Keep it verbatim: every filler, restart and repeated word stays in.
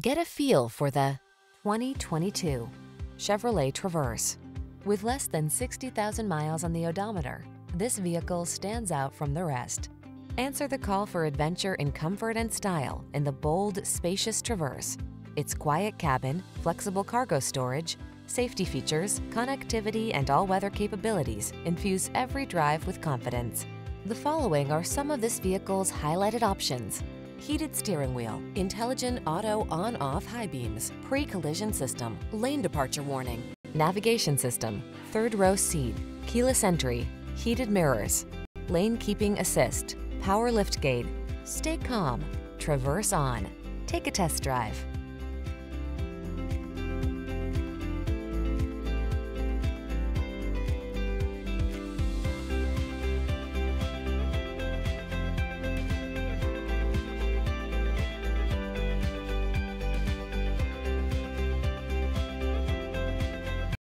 Get a feel for the twenty twenty-two Chevrolet Traverse. With less than sixty thousand miles on the odometer, this vehicle stands out from the rest. Answer the call for adventure in comfort and style in the bold, spacious Traverse. Its quiet cabin, flexible cargo storage, safety features, connectivity, and all-weather capabilities infuse every drive with confidence. The following are some of this vehicle's highlighted options: heated steering wheel, intelligent auto on-off high beams, pre-collision system, lane departure warning, navigation system, third row seat, keyless entry, heated mirrors, lane keeping assist, power liftgate. Stay calm, traverse on. Take a test drive.